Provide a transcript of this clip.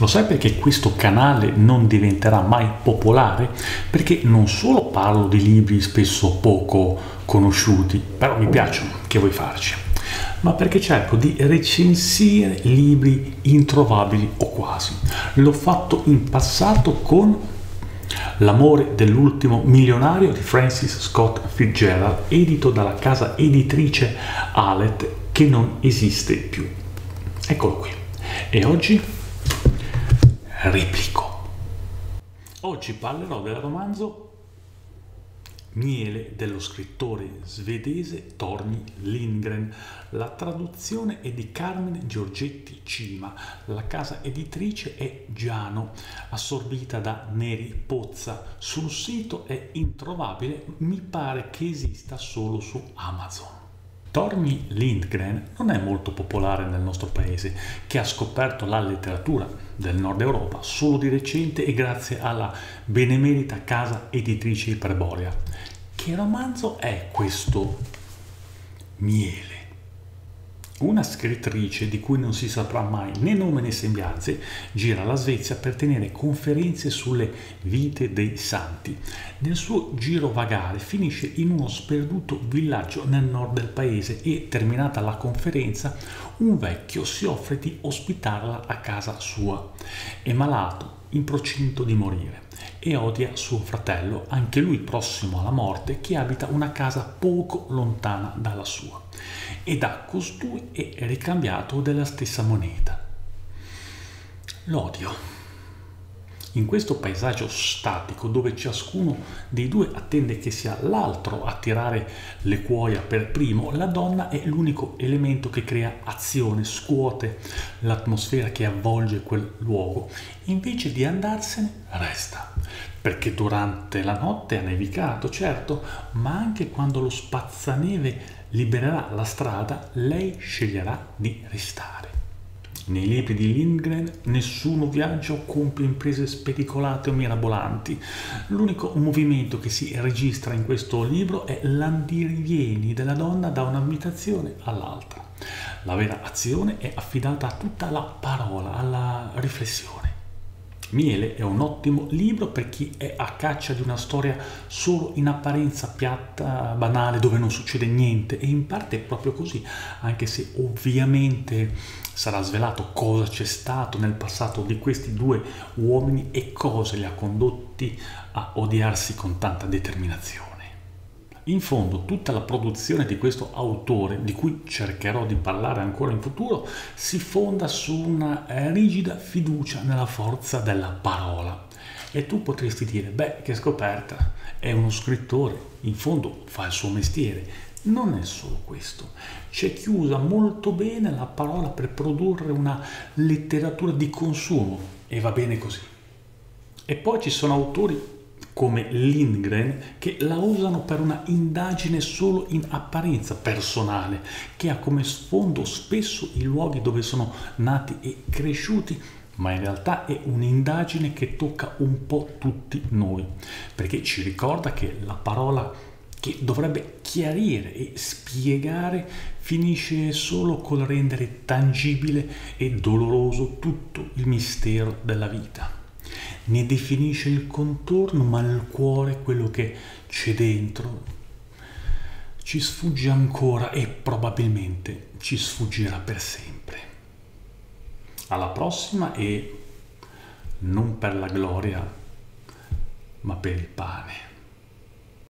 Lo sai perché questo canale non diventerà mai popolare? Perché non solo parlo di libri spesso poco conosciuti, però mi piacciono, che vuoi farci, ma perché cerco di recensire libri introvabili o quasi. L'ho fatto in passato con L'amore dell'ultimo milionario di Francis Scott Fitzgerald, edito dalla casa editrice Alet, che non esiste più. Eccolo qui. E oggi replico. Oggi parlerò del romanzo Miele dello scrittore svedese Torgny Lindgren. La traduzione è di Carmine Giorgetti Cima. La casa editrice è Giano, assorbita da Neri Pozza. Sul sito è introvabile, mi pare che esista solo su Amazon. Torgny Lindgren non è molto popolare nel nostro paese, che ha scoperto la letteratura del nord Europa solo di recente e grazie alla benemerita casa editrice Iperborea. Che romanzo è questo Miele? Una scrittrice di cui non si saprà mai né nome né sembianze gira la Svezia per tenere conferenze sulle vite dei santi. Nel suo girovagare finisce in uno sperduto villaggio nel nord del paese e, terminata la conferenza, un vecchio si offre di ospitarla a casa sua. È malato, in procinto di morire, e odia suo fratello, anche lui prossimo alla morte, che abita una casa poco lontana dalla sua, e da costui è ricambiato della stessa moneta. L'odio. In questo paesaggio statico, dove ciascuno dei due attende che sia l'altro a tirare le cuoia per primo, la donna è l'unico elemento che crea azione, scuote l'atmosfera che avvolge quel luogo. Invece di andarsene, resta, perché durante la notte ha nevicato, certo, ma anche quando lo spazzaneve libererà la strada, lei sceglierà di restare. Nei libri di Lindgren nessuno viaggia o compie imprese spericolate o mirabolanti. L'unico movimento che si registra in questo libro è l'andirivieni della donna da un'abitazione all'altra. La vera azione è affidata a tutta la parola, alla riflessione. Miele è un ottimo libro per chi è a caccia di una storia solo in apparenza piatta, banale, dove non succede niente, e in parte è proprio così, anche se ovviamente sarà svelato cosa c'è stato nel passato di questi due uomini e cosa li ha condotti a odiarsi con tanta determinazione. In fondo, tutta la produzione di questo autore, di cui cercherò di parlare ancora in futuro, si fonda su una rigida fiducia nella forza della parola. E tu potresti dire, beh, che scoperta, è uno scrittore, in fondo fa il suo mestiere. Non è solo questo, c'è chiusa molto bene la parola per produrre una letteratura di consumo, e va bene così. E poi ci sono autori come Lindgren che la usano per una indagine solo in apparenza personale, che ha come sfondo spesso i luoghi dove sono nati e cresciuti, ma in realtà è un'indagine che tocca un po' tutti noi, perché ci ricorda che la parola che dovrebbe chiarire e spiegare finisce solo col rendere tangibile e doloroso tutto il mistero della vita. Ne definisce il contorno, ma il cuore, quello che c'è dentro, ci sfugge ancora e probabilmente ci sfuggirà per sempre. Alla prossima, e non per la gloria, ma per il pane.